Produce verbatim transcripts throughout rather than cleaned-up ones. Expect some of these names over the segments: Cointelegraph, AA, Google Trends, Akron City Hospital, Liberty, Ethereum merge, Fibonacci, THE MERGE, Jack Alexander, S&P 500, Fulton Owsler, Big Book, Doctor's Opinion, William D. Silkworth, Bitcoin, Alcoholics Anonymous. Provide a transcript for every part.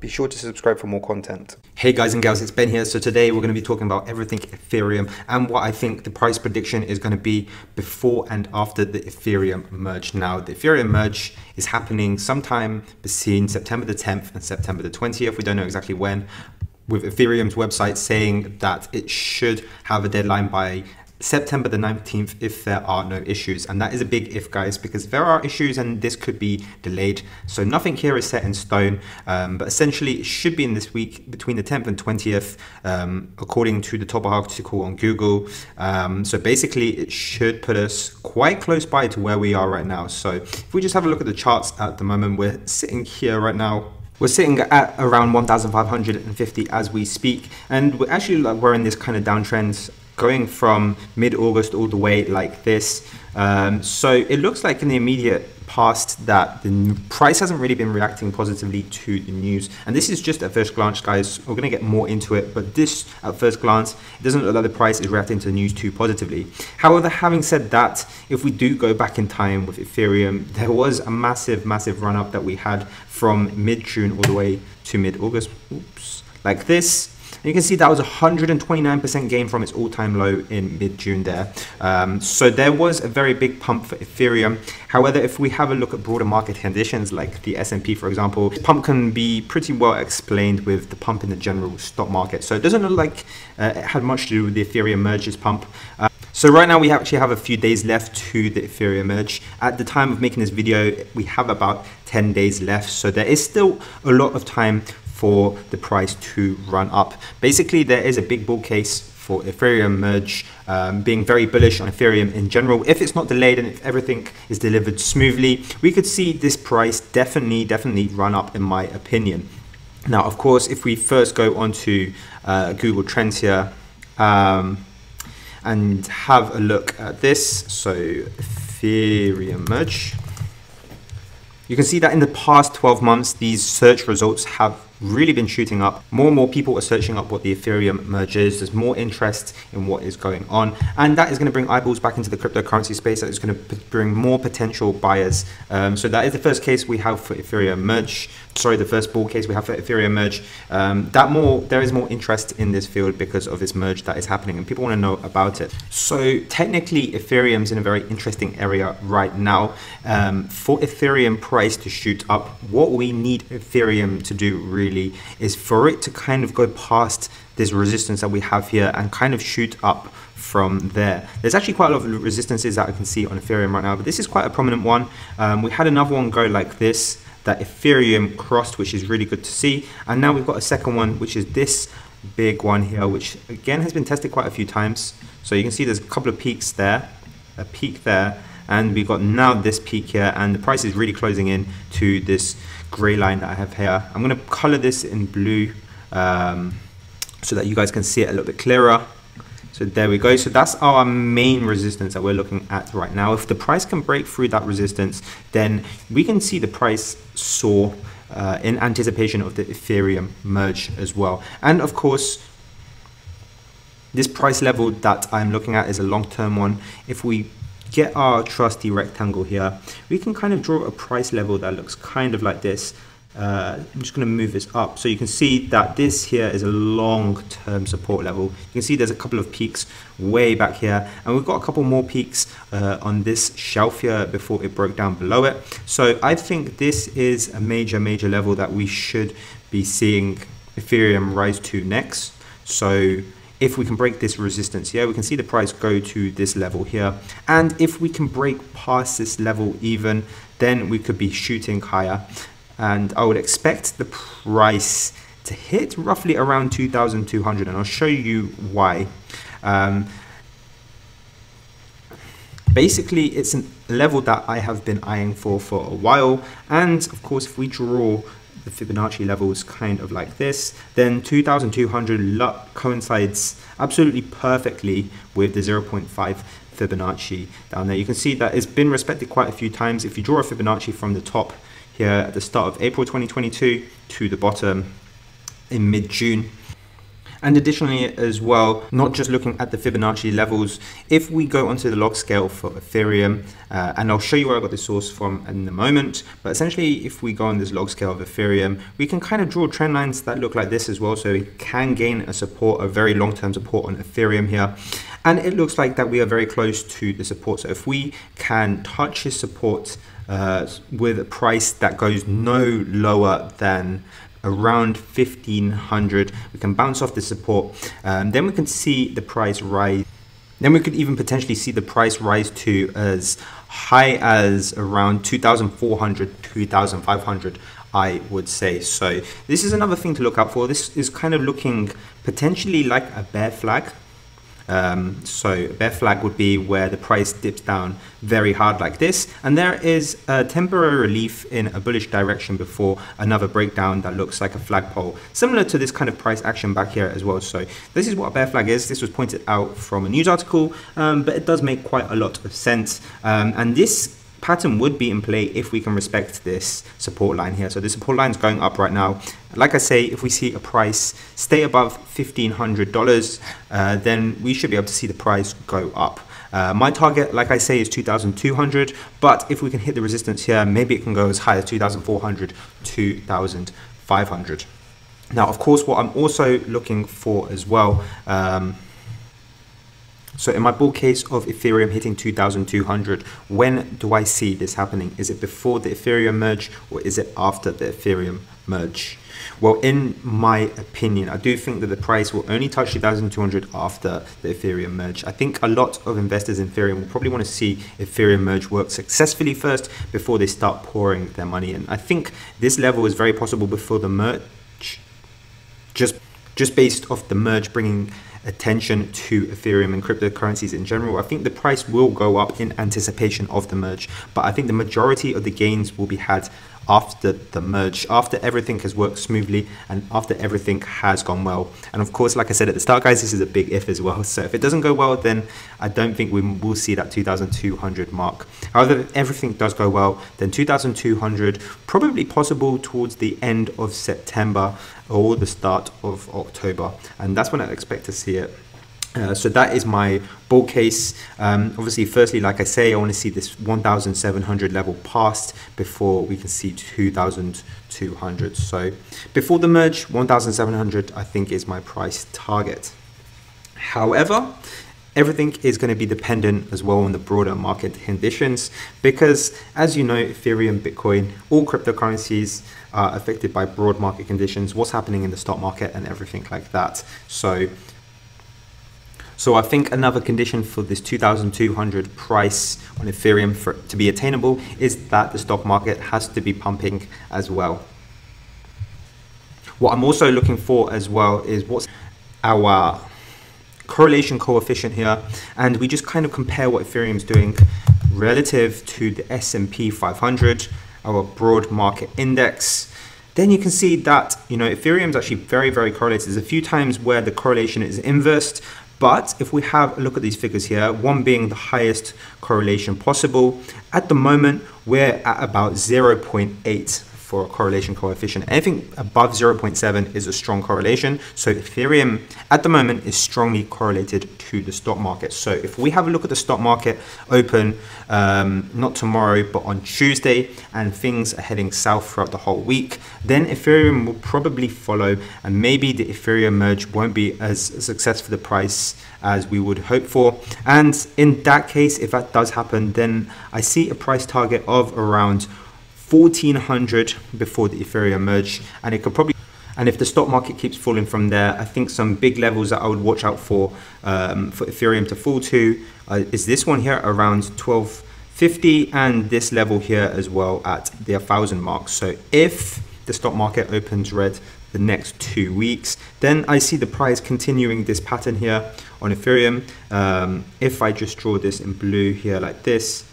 Be sure to subscribe for more content. Hey guys and gals, it's Ben here. So today we're going to be talking about everything Ethereum and what I think the price prediction is going to be before and after the Ethereum merge. Now, the Ethereum merge is happening sometime between September the tenth and September the twentieth. We don't know exactly when, with Ethereum's website saying that it should have a deadline by September the nineteenth if there are no issues. And that is a big if, guys, because there are issues and this could be delayed. So nothing here is set in stone, um, but essentially it should be in this week between the tenth and twentieth, um, according to the top article on Google. Um, so basically it should put us quite close by to where we are right now. So if we just have a look at the charts at the moment, we're sitting here right now. We're sitting at around one thousand five hundred fifty as we speak, and we're actually like, we're in this kind of downtrend going from mid-August all the way like this. Um, so it looks like in the immediate past that the price hasn't really been reacting positively to the news. And this is just at first glance, guys. We're going to get more into it, but this at first glance, it doesn't look like the price is reacting to the news too positively. However, having said that, if we do go back in time with Ethereum, there was a massive, massive run up that we had from mid-June all the way to mid-August, oops, like this. And you can see that was one hundred twenty-nine percent gain from its all-time low in mid-June there. Um, so there was a very big pump for Ethereum. However, if we have a look at broader market conditions like the S and P, for example, the pump can be pretty well explained with the pump in the general stock market. So it doesn't look like uh, it had much to do with the Ethereum merge's pump. Uh, So right now we actually have a few days left to the Ethereum merge. At the time of making this video, we have about ten days left. So there is still a lot of time for the price to run up. Basically, there is a big bull case for Ethereum merge, um, being very bullish on Ethereum in general. If it's not delayed and if everything is delivered smoothly, we could see this price definitely, definitely run up in my opinion. Now, of course, if we first go onto uh, Google Trends here, um, and have a look at this, so Ethereum merge, you can see that in the past twelve months, these search results have really been shooting up. More and more people are searching up what the Ethereum merge is. There's more interest in what is going on, and that is going to bring eyeballs back into the cryptocurrency space. That is going to bring more potential buyers. Um, so that is the first case we have for Ethereum merge. Sorry, the first bull case we have for Ethereum merge. Um, that more there is more interest in this field because of this merge that is happening, and people want to know about it. So technically, Ethereum's in a very interesting area right now. Um, for Ethereum price to shoot up, what we need Ethereum to do really is for it to kind of go past this resistance that we have here and kind of shoot up from there. There's actually quite a lot of resistances that I can see on Ethereum right now, but this is quite a prominent one. Um, we had another one go like this that Ethereum crossed, which is really good to see. And now we've got a second one, which is this big one here, which again has been tested quite a few times. So you can see there's a couple of peaks there, a peak there, and we've got now this peak here, and the price is really closing in to this gray line that I have here. I'm gonna color this in blue um, so that you guys can see it a little bit clearer. So there we go. So that's our main resistance that we're looking at right now. If the price can break through that resistance, then we can see the price soar uh, in anticipation of the Ethereum merge as well. And of course, this price level that I'm looking at is a long-term one. If we get our trusty rectangle here, we can kind of draw a price level that looks kind of like this. Uh, I'm just going to move this up so you can see that this here is a long-term support level. You can see there's a couple of peaks way back here, and we've got a couple more peaks uh, on this shelf here before it broke down below it. So I think this is a major, major level that we should be seeing Ethereum rise to next. So if we can break this resistance here, we can see the price go to this level here. And if we can break past this level even, then we could be shooting higher. And I would expect the price to hit roughly around two thousand two hundred, and I'll show you why. Um, basically, it's a level that I have been eyeing for for a while. And of course, if we draw the Fibonacci levels kind of like this, then two thousand two hundred coincides absolutely perfectly with the zero point five Fibonacci down there. You can see that it's been respected quite a few times. If you draw a Fibonacci from the top here at the start of April twenty twenty-two to the bottom in mid-June, And additionally as well, not just looking at the Fibonacci levels, if we go onto the log scale for Ethereum, uh, and I'll show you where I got the source from in a moment, but essentially if we go on this log scale of Ethereum, we can kind of draw trend lines that look like this as well. So we can gain a support, a very long-term support on Ethereum here. And it looks like that we are very close to the support. So if we can touch this support uh, with a price that goes no lower than around fifteen hundred, we can bounce off the support, um, then we can see the price rise. Then we could even potentially see the price rise to as high as around two thousand four hundred, two thousand five hundred, I would say. So this is another thing to look out for. This is kind of looking potentially like a bear flag. Um, so a bear flag would be where the price dips down very hard like this, and there is a temporary relief in a bullish direction before another breakdown that looks like a flagpole, similar to this kind of price action back here as well. So this is what a bear flag is. This was pointed out from a news article, um, but it does make quite a lot of sense, um, and this pattern would be in play if we can respect this support line here. So the support line is going up right now. Like I say, if we see a price stay above fifteen hundred dollars, uh, then we should be able to see the price go up. Uh, my target, like I say, is two thousand two hundred, but if we can hit the resistance here, maybe it can go as high as two thousand four hundred, two thousand five hundred. Now, of course, what I'm also looking for as well, um, so in my bull case of Ethereum hitting two thousand two hundred, when do I see this happening? Is it before the Ethereum merge or is it after the Ethereum merge? Well, in my opinion, I do think that the price will only touch two thousand two hundred after the Ethereum merge. I think a lot of investors in Ethereum will probably want to see Ethereum merge work successfully first before they start pouring their money in. I think this level is very possible before the merge, just, just based off the merge bringing attention to Ethereum and cryptocurrencies in general. I think the price will go up in anticipation of the merge, but I think the majority of the gains will be had after the merge, after everything has worked smoothly and after everything has gone well. And of course, like I said at the start, guys, this is a big if as well. So if it doesn't go well, then I don't think we will see that two thousand two hundred mark. However, if everything does go well, then two thousand two hundred probably possible towards the end of September or the start of October. And that's when I expect to see it. Uh, so that is my bull case. Um, obviously, firstly, like I say, I want to see this one thousand seven hundred level passed before we can see two thousand two hundred. So before the merge, one thousand seven hundred, I think, is my price target. However, everything is going to be dependent as well on the broader market conditions, because as you know, Ethereum, Bitcoin, all cryptocurrencies are affected by broad market conditions, what's happening in the stock market and everything like that. So So I think another condition for this two thousand two hundred price on Ethereum for, to be attainable is that the stock market has to be pumping as well. What I'm also looking for as well is what's our correlation coefficient here. And we just kind of compare what Ethereum's doing relative to the S and P five hundred, our broad market index. Then you can see that, you know, Ethereum is actually very, very correlated. There's a few times where the correlation is inversed. But if we have a look at these figures here, one being the highest correlation possible, at the moment, we're at about zero point eight for a correlation coefficient. Anything above zero point seven is a strong correlation. So Ethereum at the moment is strongly correlated to the stock market. So if we have a look at the stock market open, um, not tomorrow, but on Tuesday, and things are heading south throughout the whole week, then Ethereum will probably follow, and maybe the Ethereum merge won't be as successful for the price as we would hope for. And in that case, if that does happen, then I see a price target of around fourteen hundred before the Ethereum merge, and it could probably, and if the stock market keeps falling from there, I think some big levels that I would watch out for um, for Ethereum to fall to uh, is this one here around twelve fifty, and this level here as well at the one thousand mark. So if the stock market opens red the next two weeks, then I see the price continuing this pattern here on Ethereum. Um, if I just draw this in blue here like this,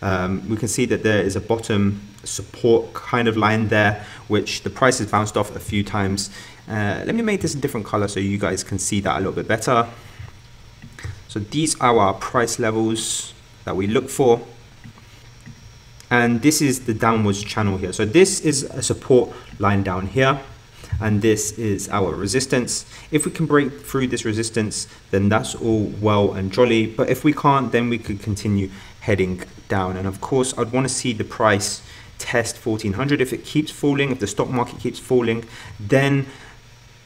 um, we can see that there is a bottom support kind of line there, which the price has bounced off a few times. Uh, let me make this a different color so you guys can see that a little bit better. So these are our price levels that we look for. And this is the downwards channel here. So this is a support line down here. and this is our resistance. If we can break through this resistance, then that's all well and jolly, but if we can't, then we could continue heading down. And of course, I'd want to see the price test fourteen hundred. If it keeps falling, if the stock market keeps falling, then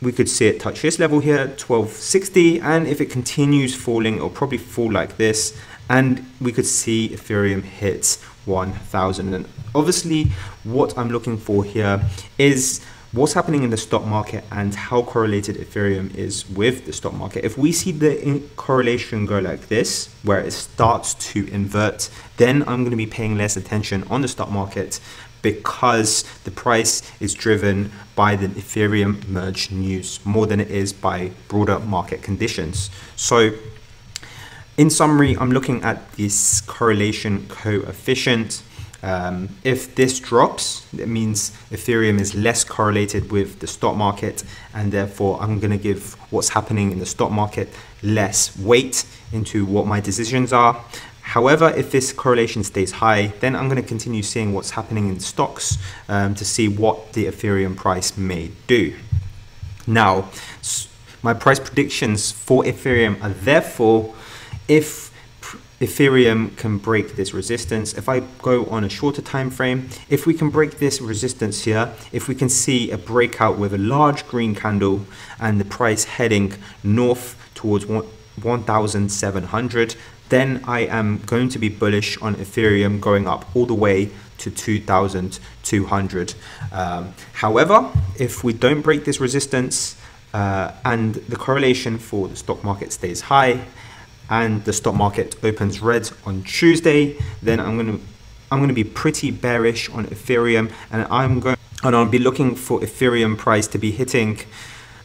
we could see it touch this level here, twelve sixty, and if it continues falling, it'll probably fall like this, and we could see Ethereum hit one thousand. And obviously, what I'm looking for here is what's happening in the stock market and how correlated Ethereum is with the stock market. If we see the correlation go like this, where it starts to invert, then I'm going to be paying less attention on the stock market, because the price is driven by the Ethereum merge news more than it is by broader market conditions. So in summary, I'm looking at this correlation coefficient. Um, if this drops, that means Ethereum is less correlated with the stock market, and therefore I'm going to give what's happening in the stock market less weight into what my decisions are. However, if this correlation stays high, then I'm going to continue seeing what's happening in stocks um, to see what the Ethereum price may do. Now, my price predictions for Ethereum are therefore, if Ethereum can break this resistance, if I go on a shorter time frame, if we can break this resistance here, if we can see a breakout with a large green candle and the price heading north towards one thousand seven hundred, then I am going to be bullish on Ethereum going up all the way to two thousand two hundred. Um, however, if we don't break this resistance uh, and the correlation for the stock market stays high and the stock market opens red on Tuesday, then I'm going to I'm going to be pretty bearish on Ethereum, and I'm going and I'll be looking for Ethereum price to be hitting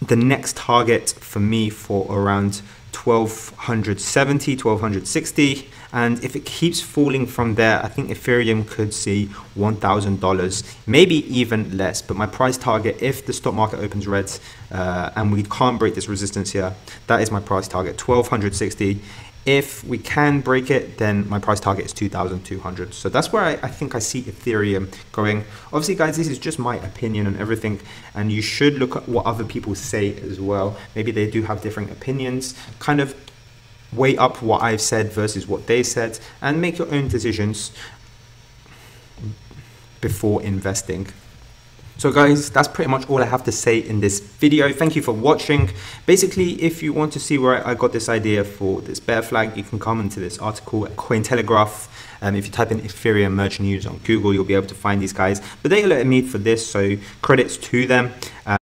the next target for me for around twelve seventy, twelve sixty, and if it keeps falling from there, I think Ethereum could see one thousand dollars, maybe even less. But my price target, if the stock market opens red uh, and we can't break this resistance here, that is my price target, twelve sixty. If we can break it, then my price target is two thousand two hundred. So that's where I, I think I see Ethereum going. Obviously, guys, this is just my opinion and everything, and you should look at what other people say as well. Maybe they do have different opinions. Kind of weigh up what I've said versus what they said and make your own decisions before investing. So guys, that's pretty much all I have to say in this video. Thank you for watching. Basically, if you want to see where I got this idea for this bear flag, you can come into this article at Cointelegraph. Um, if you type in Ethereum merge news on Google, you'll be able to find these guys. But they alerted me for this, so credits to them. Um,